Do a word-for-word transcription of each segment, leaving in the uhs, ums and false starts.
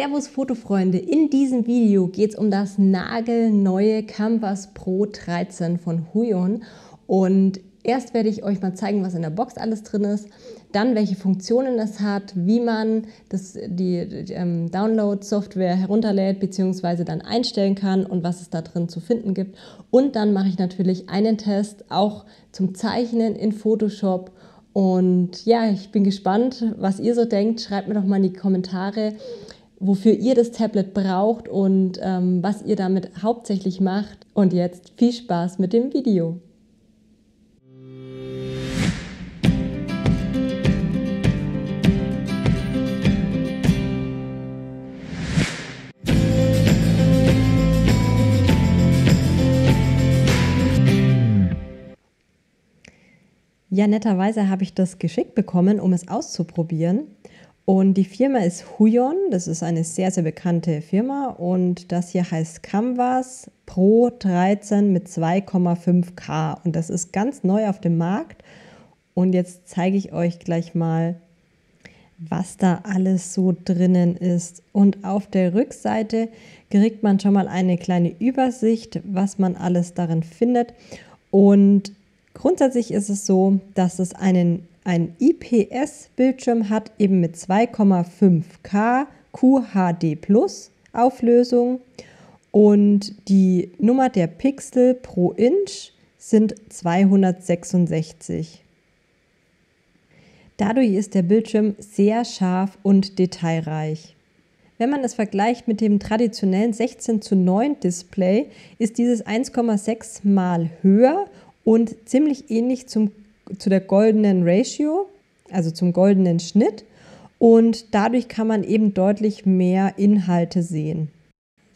Servus Fotofreunde, in diesem Video geht es um das nagelneue Kamvas Pro dreizehn von Huion und erst werde ich euch mal zeigen, was in der Box alles drin ist, dann welche Funktionen es hat, wie man das, die, die ähm, Download-Software herunterlädt bzw. dann einstellen kann und was es da drin zu finden gibt. Und dann mache ich natürlich einen Test auch zum Zeichnen in Photoshop. Und ja, ich bin gespannt, was ihr so denkt. Schreibt mir doch mal in die Kommentare, wofür ihr das Tablet braucht und ähm, was ihr damit hauptsächlich macht. Und jetzt viel Spaß mit dem Video! Ja, netterweise habe ich das geschickt bekommen, um es auszuprobieren. Und die Firma ist Huion, das ist eine sehr, sehr bekannte Firma. Und das hier heißt Kamvas Pro dreizehn mit zwei Komma fünf K. Und das ist ganz neu auf dem Markt. Und jetzt zeige ich euch gleich mal, was da alles so drinnen ist. Und auf der Rückseite kriegt man schon mal eine kleine Übersicht, was man alles darin findet. Und grundsätzlich ist es so, dass es einen, einen I P S-Bildschirm hat, eben mit zwei Komma fünf K Q H D Plus Auflösung und die Nummer der Pixel pro Inch sind zweihundertsechsundsechzig. Dadurch ist der Bildschirm sehr scharf und detailreich. Wenn man es vergleicht mit dem traditionellen sechzehn zu neun Display, ist dieses eins Komma sechs mal höher und ziemlich ähnlich zum, zu der goldenen Ratio, also zum goldenen Schnitt. Und dadurch kann man eben deutlich mehr Inhalte sehen.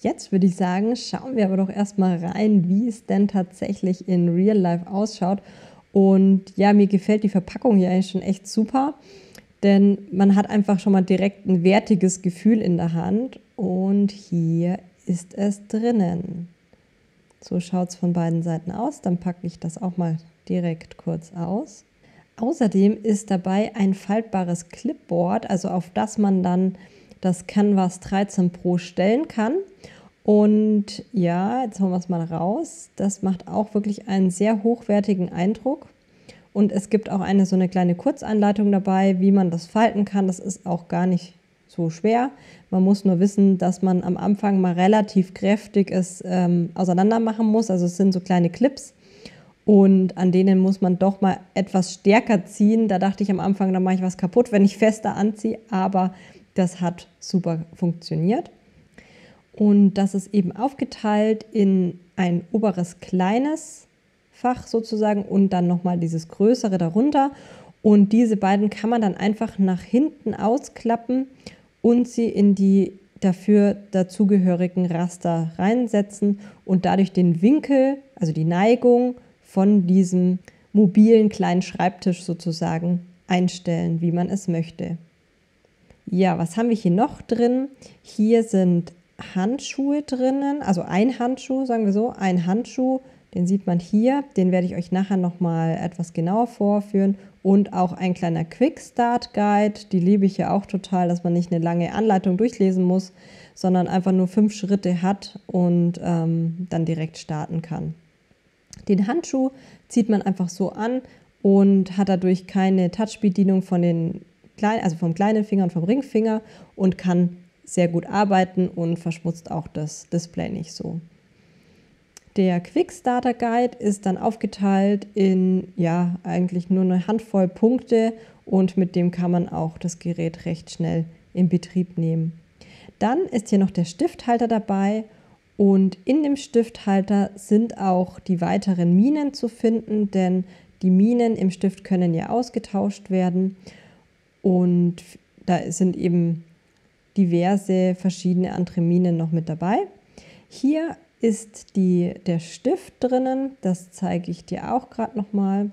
Jetzt würde ich sagen, schauen wir aber doch erstmal rein, wie es denn tatsächlich in Real Life ausschaut. Und ja, mir gefällt die Verpackung hier eigentlich schon echt super, denn man hat einfach schon mal direkt ein wertiges Gefühl in der Hand. Und hier ist es drinnen. So schaut es von beiden Seiten aus, dann packe ich das auch mal direkt kurz aus. Außerdem ist dabei ein faltbares Clipboard, also auf das man dann das Kamvas dreizehn Pro stellen kann. Und ja, jetzt holen wir es mal raus. Das macht auch wirklich einen sehr hochwertigen Eindruck. Und es gibt auch eine so eine kleine Kurzanleitung dabei, wie man das falten kann. Das ist auch gar nicht so schwer. Man muss nur wissen, dass man am Anfang mal relativ kräftig es ähm, auseinander machen muss. Also es sind so kleine Clips und an denen muss man doch mal etwas stärker ziehen. Da dachte ich am Anfang, da mache ich was kaputt, wenn ich fester anziehe, aber das hat super funktioniert. Und das ist eben aufgeteilt in ein oberes kleines Fach sozusagen und dann nochmal dieses größere darunter. Und diese beiden kann man dann einfach nach hinten ausklappen und sie in die dafür dazugehörigen Raster reinsetzen und dadurch den Winkel, also die Neigung von diesem mobilen kleinen Schreibtisch sozusagen einstellen, wie man es möchte. Ja, was haben wir hier noch drin? Hier sind Handschuhe drinnen, also ein Handschuh, sagen wir so, ein Handschuh, den sieht man hier, den werde ich euch nachher nochmal etwas genauer vorführen. Und auch ein kleiner Quick-Start-Guide, die liebe ich ja auch total, dass man nicht eine lange Anleitung durchlesen muss, sondern einfach nur fünf Schritte hat und ähm, dann direkt starten kann. Den Handschuh zieht man einfach so an und hat dadurch keine Touch-Bedienung von den kleinen, also vom kleinen Finger und vom Ringfinger und kann sehr gut arbeiten und verschmutzt auch das Display nicht so. Der Quickstarter Guide ist dann aufgeteilt in, ja, eigentlich nur eine Handvoll Punkte und mit dem kann man auch das Gerät recht schnell in Betrieb nehmen. Dann ist hier noch der Stifthalter dabei und in dem Stifthalter sind auch die weiteren Minen zu finden, denn die Minen im Stift können ja ausgetauscht werden und da sind eben diverse verschiedene andere Minen noch mit dabei. Hier ist die, der Stift drinnen, das zeige ich dir auch gerade nochmal.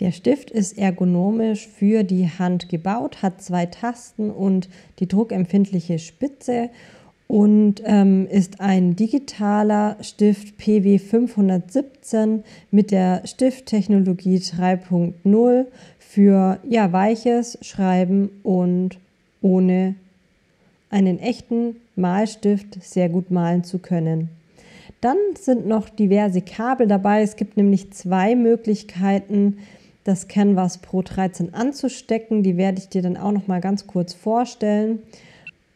Der Stift ist ergonomisch für die Hand gebaut, hat zwei Tasten und die druckempfindliche Spitze und ähm, ist ein digitaler Stift P W fünfhundertsiebzehn mit der Stifttechnologie drei Punkt null für ja, weiches Schreiben und ohne einen echten Malstift sehr gut malen zu können. Dann sind noch diverse Kabel dabei. Es gibt nämlich zwei Möglichkeiten, das Kamvas Pro dreizehn anzustecken. Die werde ich dir dann auch noch mal ganz kurz vorstellen.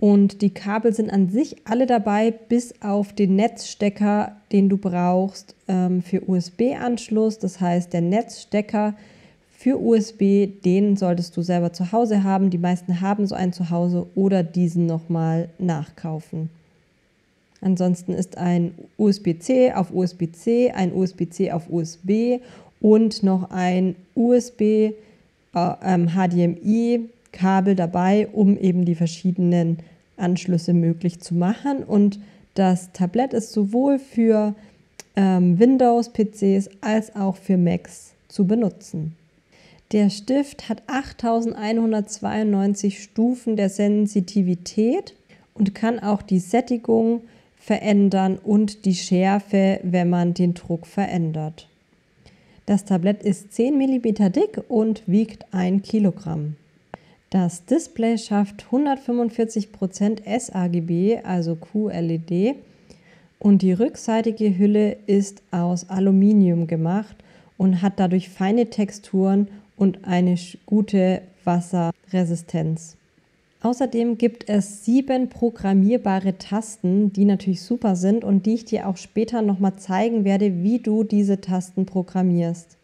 Und die Kabel sind an sich alle dabei, bis auf den Netzstecker, den du brauchst ähm, für U S B-Anschluss. Das heißt, der Netzstecker für U S B, den solltest du selber zu Hause haben. Die meisten haben so einen zu Hause oder diesen nochmal nachkaufen. Ansonsten ist ein U S B C auf U S B C, ein U S B C auf U S B und noch ein U S B H D M I-Kabel dabei, um eben die verschiedenen Anschlüsse möglich zu machen. Und das Tablett ist sowohl für ähm, Windows-P Cs als auch für Macs zu benutzen. Der Stift hat achttausendeinhundertzweiundneunzig Stufen der Sensitivität und kann auch die Sättigung verändern und die Schärfe, wenn man den Druck verändert. Das Tablett ist zehn Millimeter dick und wiegt ein Kilogramm. Das Display schafft hundertfünfundvierzig Prozent S R G B, also Q L E D, und die rückseitige Hülle ist aus Aluminium gemacht und hat dadurch feine Texturen und eine gute Wasserresistenz. Außerdem gibt es sieben programmierbare Tasten, die natürlich super sind und die ich dir auch später nochmal zeigen werde, wie du diese Tasten programmierst.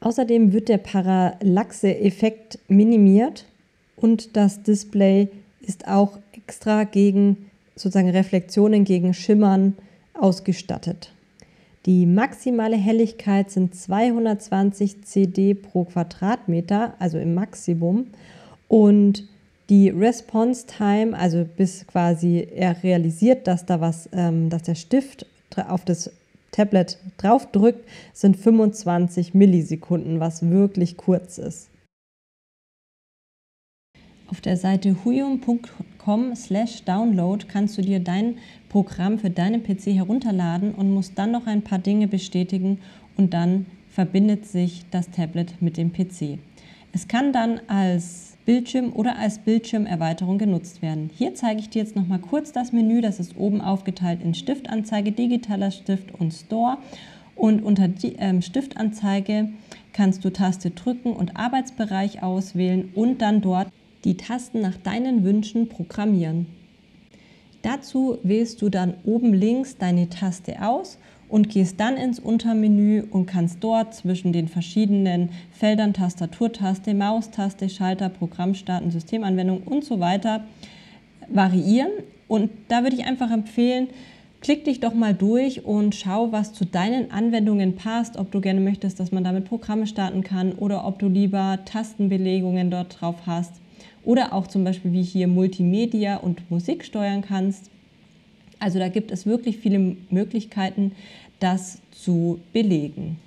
Außerdem wird der Parallaxe-Effekt minimiert und das Display ist auch extra gegen sozusagen Reflexionen, gegen Schimmern ausgestattet. Die maximale Helligkeit sind zweihundertzwanzig C D pro Quadratmeter, also im Maximum, und die Response Time, also bis quasi er realisiert, dass da was, ähm, dass der Stift auf das Tablet drauf drückt, sind fünfundzwanzig Millisekunden, was wirklich kurz ist. Auf der Seite huion punkt com slash download kannst du dir dein Programm für deinen P C herunterladen und musst dann noch ein paar Dinge bestätigen und dann verbindet sich das Tablet mit dem P C. Es kann dann als Bildschirm oder als Bildschirmerweiterung genutzt werden. Hier zeige ich dir jetzt nochmal kurz das Menü, das ist oben aufgeteilt in Stiftanzeige, digitaler Stift und Store. Und unter die, ähm, Stiftanzeige kannst du Taste drücken und Arbeitsbereich auswählen und dann dort die Tasten nach deinen Wünschen programmieren. Dazu wählst du dann oben links deine Taste aus und gehst dann ins Untermenü und kannst dort zwischen den verschiedenen Feldern Tastaturtaste, Maustaste, Schalter, Programm starten, Systemanwendung und so weiter variieren. Und da würde ich einfach empfehlen, klick dich doch mal durch und schau, was zu deinen Anwendungen passt, ob du gerne möchtest, dass man damit Programme starten kann oder ob du lieber Tastenbelegungen dort drauf hast oder auch zum Beispiel wie hier Multimedia und Musik steuern kannst. Also da gibt es wirklich viele Möglichkeiten, das zu belegen.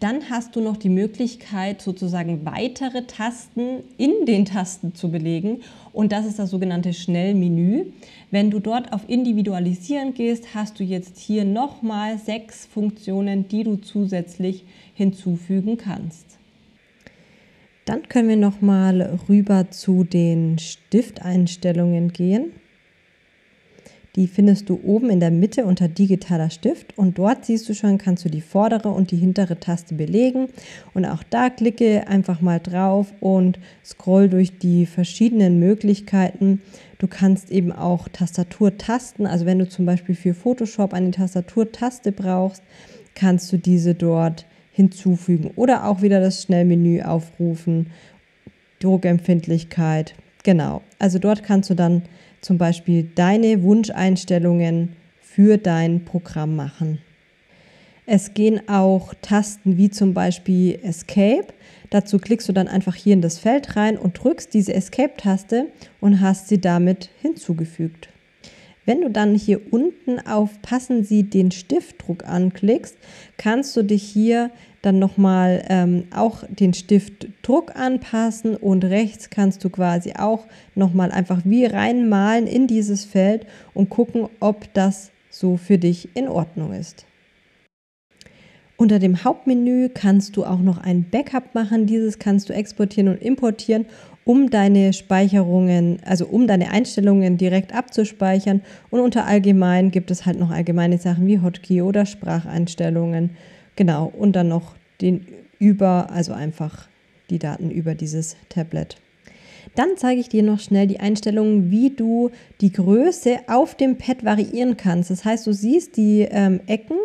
Dann hast du noch die Möglichkeit, sozusagen weitere Tasten in den Tasten zu belegen. Und das ist das sogenannte Schnellmenü. Wenn du dort auf Individualisieren gehst, hast du jetzt hier nochmal sechs Funktionen, die du zusätzlich hinzufügen kannst. Dann können wir nochmal rüber zu den Stifteinstellungen gehen. Die findest du oben in der Mitte unter digitaler Stift und dort siehst du schon, kannst du die vordere und die hintere Taste belegen und auch da klicke einfach mal drauf und scroll durch die verschiedenen Möglichkeiten. Du kannst eben auch Tastaturtasten, also wenn du zum Beispiel für Photoshop eine Tastaturtaste brauchst, kannst du diese dort hinzufügen oder auch wieder das Schnellmenü aufrufen, Druckempfindlichkeit, genau. Also dort kannst du dann zum Beispiel deine Wunscheinstellungen für dein Programm machen. Es gehen auch Tasten wie zum Beispiel Escape. Dazu klickst du dann einfach hier in das Feld rein und drückst diese Escape-Taste und hast sie damit hinzugefügt. Wenn du dann hier unten auf Passen Sie den Stiftdruck anklickst, kannst du dich hier dann nochmal ähm, auch den Stiftdruck anpassen und rechts kannst du quasi auch nochmal einfach wie reinmalen in dieses Feld und gucken, ob das so für dich in Ordnung ist. Unter dem Hauptmenü kannst du auch noch ein Backup machen. Dieses kannst du exportieren und importieren um deine Speicherungen, also um deine Einstellungen direkt abzuspeichern. Und unter Allgemein gibt es halt noch allgemeine Sachen wie Hotkey oder Spracheinstellungen. Genau, und dann noch den über, also einfach die Daten über dieses Tablet. Dann zeige ich dir noch schnell die Einstellungen, wie du die Größe auf dem Pad variieren kannst. Das heißt, du siehst die ähm, Ecken,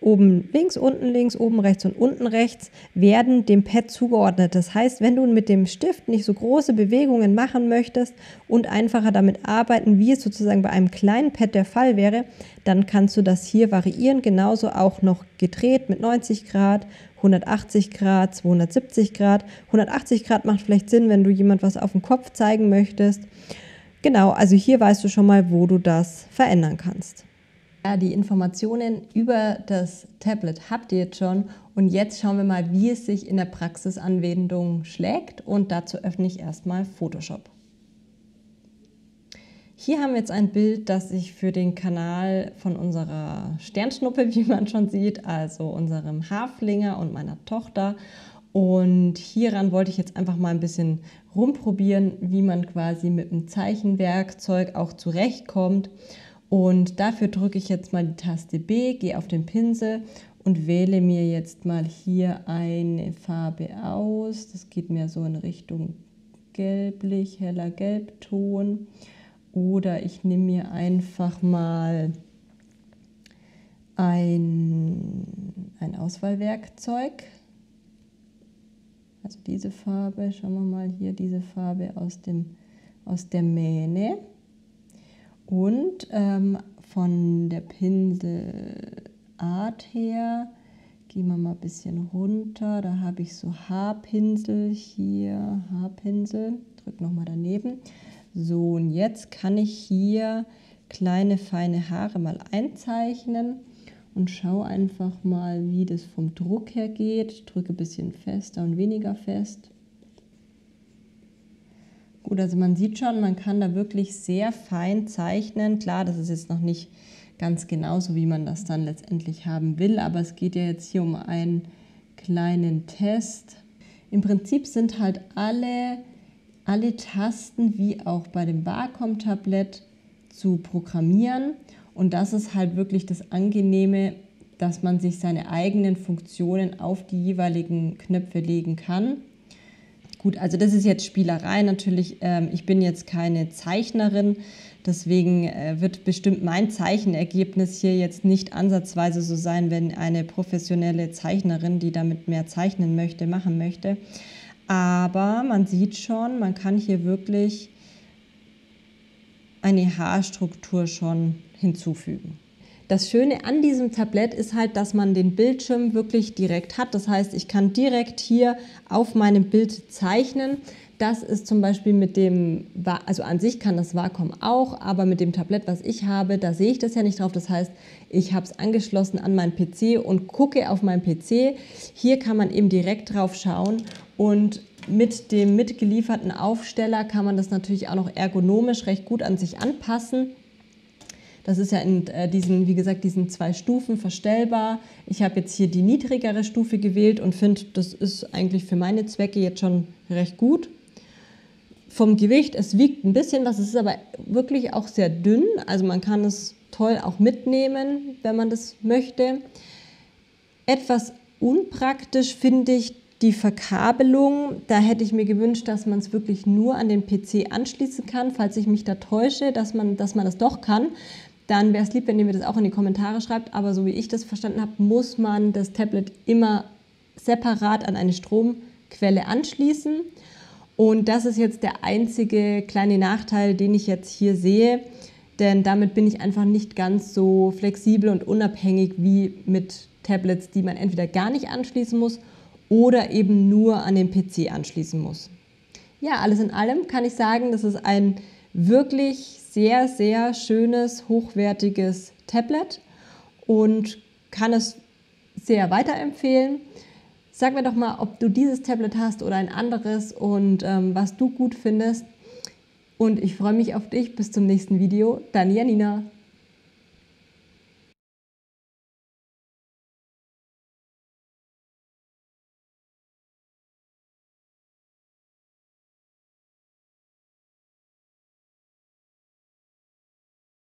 oben links, unten links, oben rechts und unten rechts werden dem Pad zugeordnet. Das heißt, wenn du mit dem Stift nicht so große Bewegungen machen möchtest und einfacher damit arbeiten, wie es sozusagen bei einem kleinen Pad der Fall wäre, dann kannst du das hier variieren. Genauso auch noch gedreht mit neunzig Grad, hundertachtzig Grad, zweihundertsiebzig Grad. hundertachtzig Grad macht vielleicht Sinn, wenn du jemand was auf den Kopf zeigen möchtest. Genau, also hier weißt du schon mal, wo du das verändern kannst. Ja, die Informationen über das Tablet habt ihr jetzt schon und jetzt schauen wir mal, wie es sich in der Praxisanwendung schlägt, und dazu öffne ich erstmal Photoshop. Hier haben wir jetzt ein Bild, das ich für den Kanal von unserer Sternschnuppe, wie man schon sieht, also unserem Haflinger und meiner Tochter, und hieran wollte ich jetzt einfach mal ein bisschen rumprobieren, wie man quasi mit dem Zeichenwerkzeug auch zurechtkommt. Und dafür drücke ich jetzt mal die Taste B, gehe auf den Pinsel und wähle mir jetzt mal hier eine Farbe aus. Das geht mir so in Richtung gelblich, heller Gelbton. Oder ich nehme mir einfach mal ein, ein Auswahlwerkzeug. Also diese Farbe, schauen wir mal hier, diese Farbe aus, dem, aus der Mähne. Und ähm, von der Pinselart her, gehen wir mal ein bisschen runter, da habe ich so Haarpinsel, hier Haarpinsel, drück nochmal daneben. So, und jetzt kann ich hier kleine feine Haare mal einzeichnen und schaue einfach mal, wie das vom Druck her geht. Drücke ein bisschen fester und weniger fest. Gut, also man sieht schon, man kann da wirklich sehr fein zeichnen. Klar, das ist jetzt noch nicht ganz genauso, wie man das dann letztendlich haben will, aber es geht ja jetzt hier um einen kleinen Test. Im Prinzip sind halt alle, alle Tasten, wie auch bei dem Wacom-Tablet, zu programmieren. Und das ist halt wirklich das Angenehme, dass man sich seine eigenen Funktionen auf die jeweiligen Knöpfe legen kann. Gut, also das ist jetzt Spielerei natürlich, ähm, ich bin jetzt keine Zeichnerin, deswegen äh, wird bestimmt mein Zeichenergebnis hier jetzt nicht ansatzweise so sein, wenn eine professionelle Zeichnerin, die damit mehr zeichnen möchte, machen möchte. Aber man sieht schon, man kann hier wirklich eine Haarstruktur schon hinzufügen. Das Schöne an diesem Tablett ist halt, dass man den Bildschirm wirklich direkt hat. Das heißt, ich kann direkt hier auf meinem Bild zeichnen. Das ist zum Beispiel mit dem, also an sich kann das Wacom auch, aber mit dem Tablett, was ich habe, da sehe ich das ja nicht drauf. Das heißt, ich habe es angeschlossen an meinen P C und gucke auf meinen P C. Hier kann man eben direkt drauf schauen und mit dem mitgelieferten Aufsteller kann man das natürlich auch noch ergonomisch recht gut an sich anpassen. Das ist ja in diesen, wie gesagt, diesen zwei Stufen verstellbar. Ich habe jetzt hier die niedrigere Stufe gewählt und finde, das ist eigentlich für meine Zwecke jetzt schon recht gut. Vom Gewicht, es wiegt ein bisschen was, es ist aber wirklich auch sehr dünn. Also man kann es toll auch mitnehmen, wenn man das möchte. Etwas unpraktisch finde ich die Verkabelung, da hätte ich mir gewünscht, dass man es wirklich nur an den P C anschließen kann. Falls ich mich da täusche, dass man, dass man das doch kann, dann wäre es lieb, wenn ihr mir das auch in die Kommentare schreibt. Aber so wie ich das verstanden habe, muss man das Tablet immer separat an eine Stromquelle anschließen. Und das ist jetzt der einzige kleine Nachteil, den ich jetzt hier sehe. Denn damit bin ich einfach nicht ganz so flexibel und unabhängig wie mit Tablets, die man entweder gar nicht anschließen muss oder eben nur an den P C anschließen muss. Ja, alles in allem kann ich sagen, das ist ein wirklich sehr, sehr schönes, hochwertiges Tablet und kann es sehr weiterempfehlen. Sag mir doch mal, ob du dieses Tablet hast oder ein anderes und ähm, was du gut findest. Und ich freue mich auf dich. Bis zum nächsten Video. Deine Janina.